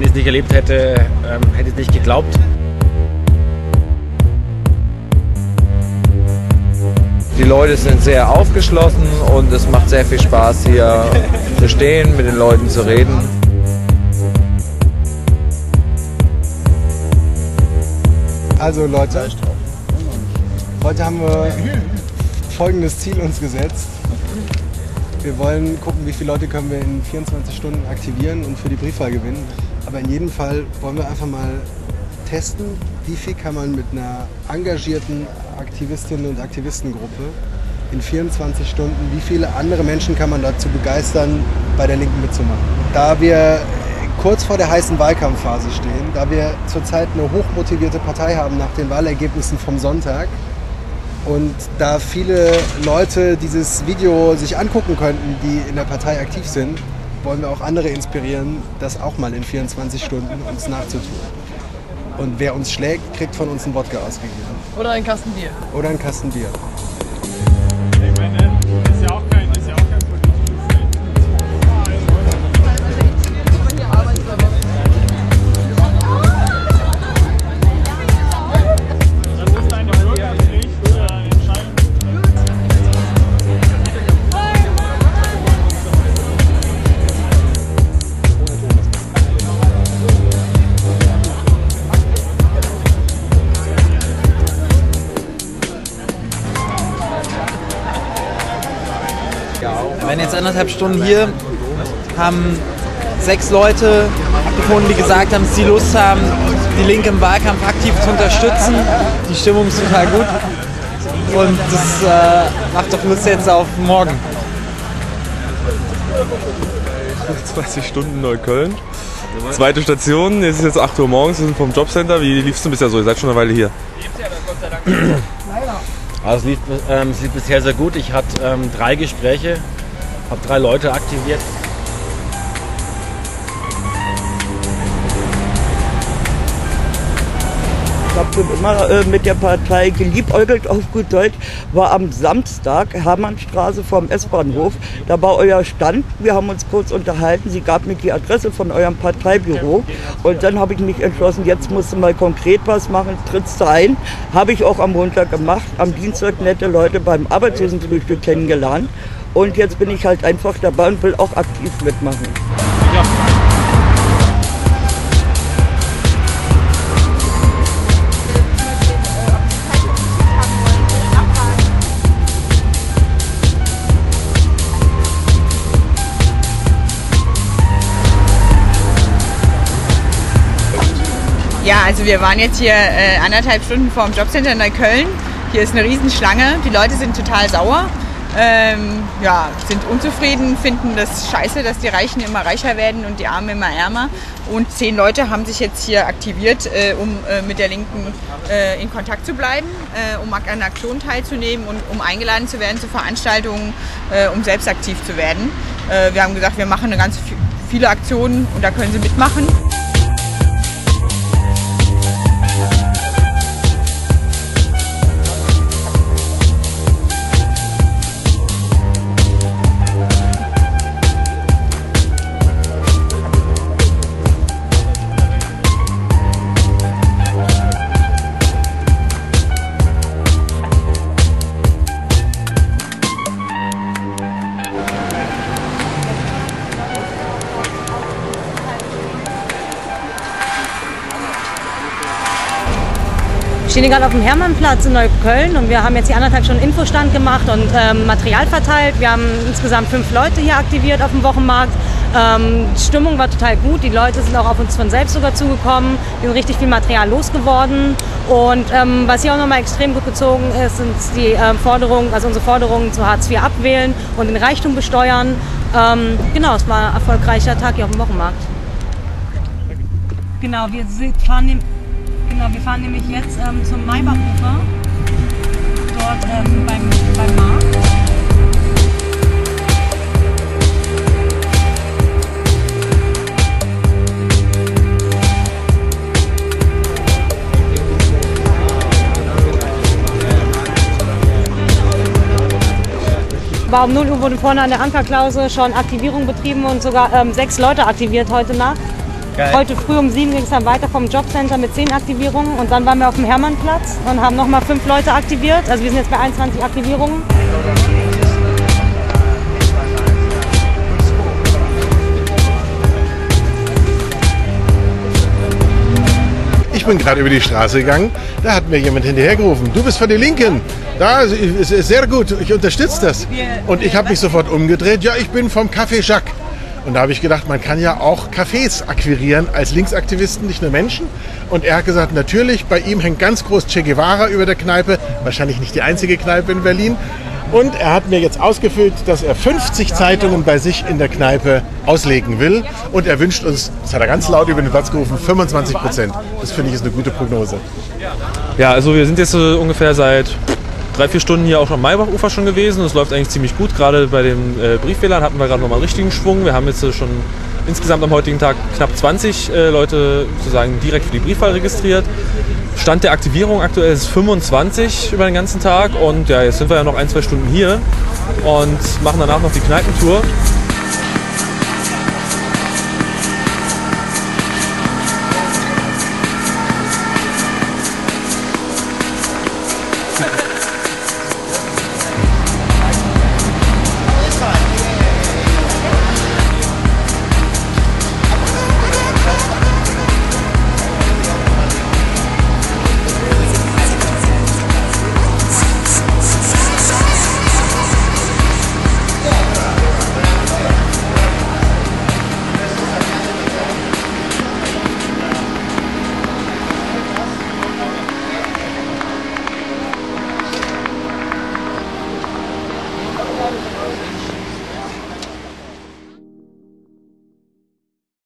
Wenn ich es nicht erlebt hätte, hätte ich es nicht geglaubt. Die Leute sind sehr aufgeschlossen und es macht sehr viel Spaß, hier zu stehen, mit den Leuten zu reden. Also Leute, heute haben wir folgendes Ziel uns gesetzt. Wir wollen gucken, wie viele Leute können wir in 24 Stunden aktivieren und für die Briefwahl gewinnen. Aber in jedem Fall wollen wir einfach mal testen, wie viel kann man mit einer engagierten Aktivistinnen- und Aktivistengruppe in 24 Stunden, wie viele andere Menschen kann man dazu begeistern, bei der Linken mitzumachen. Da wir kurz vor der heißen Wahlkampfphase stehen, da wir zurzeit eine hochmotivierte Partei haben nach den Wahlergebnissen vom Sonntag und da viele Leute dieses Video sich angucken könnten, die in der Partei aktiv sind, wollen wir auch andere inspirieren, das auch mal in 24 Stunden uns nachzutun. Und wer uns schlägt, kriegt von uns einen Wodka ausgegeben. Oder einen Kasten Bier. Oder einen Kasten Bier. Ich meine, das ist ja auch kein politisches Feld. Das ist eine Bürgerpflicht oder eine Entscheidung. Wir waren jetzt 1,5 Stunden hier, haben 6 Leute gefunden, die gesagt haben, dass sie Lust haben, die Linke im Wahlkampf aktiv zu unterstützen. Die Stimmung ist total gut und das macht doch Lust jetzt auf morgen. 20 Stunden Neukölln, zweite Station, jetzt ist jetzt 8 Uhr morgens, wir sind vom Jobcenter. Wie lief es denn bisher so? Ihr seid schon eine Weile hier. Also es lief bisher sehr gut. Ich hatte 3 Gespräche, habe 3 Leute aktiviert. Ich habe immer mit der Partei geliebäugelt, auf gut Deutsch, war am Samstag Hermannstraße vorm S-Bahnhof. Da war euer Stand, wir haben uns kurz unterhalten, sie gab mir die Adresse von eurem Parteibüro und dann habe ich mich entschlossen, jetzt musst du mal konkret was machen, trittst du ein. Habe ich auch am Montag gemacht, am Dienstag nette Leute beim Arbeitslosenfrühstück kennengelernt und jetzt bin ich halt einfach dabei und will auch aktiv mitmachen. Ja. Ja, also wir waren jetzt hier 1,5 Stunden vorm Jobcenter in Neukölln. Hier ist eine Riesenschlange. Die Leute sind total sauer, ja, sind unzufrieden, finden das scheiße, dass die Reichen immer reicher werden und die Armen immer ärmer. Und 10 Leute haben sich jetzt hier aktiviert, um mit der Linken in Kontakt zu bleiben, um an Aktionen teilzunehmen und um eingeladen zu werden zu Veranstaltungen, um selbst aktiv zu werden. Wir haben gesagt, wir machen eine ganz viele Aktionen und da können sie mitmachen. Wir stehen gerade auf dem Hermannplatz in Neukölln und wir haben jetzt hier 1,5 Stunden Infostand gemacht und Material verteilt. Wir haben insgesamt 5 Leute hier aktiviert auf dem Wochenmarkt. Die Stimmung war total gut, die Leute sind auch auf uns von selbst sogar zugekommen. Wir sind richtig viel Material losgeworden und was hier auch nochmal extrem gut gezogen ist, sind die Forderungen, also unsere Forderungen zu Hartz IV abwählen und den Reichtum besteuern. Genau, es war ein erfolgreicher Tag hier auf dem Wochenmarkt. Genau, wir fahren nämlich jetzt zum Maybach-Ufer, dort beim Markt. Aber um 0 Uhr wurde vorne an der Ankerklause schon Aktivierung betrieben und sogar 6 Leute aktiviert heute Nacht. Geil. Heute früh um 7 ging es dann weiter vom Jobcenter mit 10 Aktivierungen und dann waren wir auf dem Hermannplatz und haben nochmal 5 Leute aktiviert. Also wir sind jetzt bei 21 Aktivierungen. Ich bin gerade über die Straße gegangen, da hat mir jemand hinterhergerufen, du bist von der Linken. Da ist sehr gut, ich unterstütze das. Und ich habe mich sofort umgedreht, ja, ich bin vom Café Jacques. Und da habe ich gedacht, man kann ja auch Cafés akquirieren als Linksaktivisten, nicht nur Menschen. Und er hat gesagt, natürlich, bei ihm hängt ganz groß Che Guevara über der Kneipe, wahrscheinlich nicht die einzige Kneipe in Berlin. Und er hat mir jetzt ausgefüllt, dass er 50 Zeitungen bei sich in der Kneipe auslegen will. Und er wünscht uns, das hat er ganz laut über den Platz gerufen, 25%. Das finde ich ist eine gute Prognose. Ja, also wir sind jetzt so ungefähr seit 3-4 Stunden hier auch am Maybach-Ufer schon gewesen. Das läuft eigentlich ziemlich gut. Gerade bei den Briefwählern hatten wir gerade nochmal einen richtigen Schwung. Wir haben jetzt schon insgesamt am heutigen Tag knapp 20 Leute sozusagen direkt für die Briefwahl registriert. Stand der Aktivierung aktuell ist 25 über den ganzen Tag und ja, jetzt sind wir ja noch 1-2 Stunden hier und machen danach noch die Kneipentour.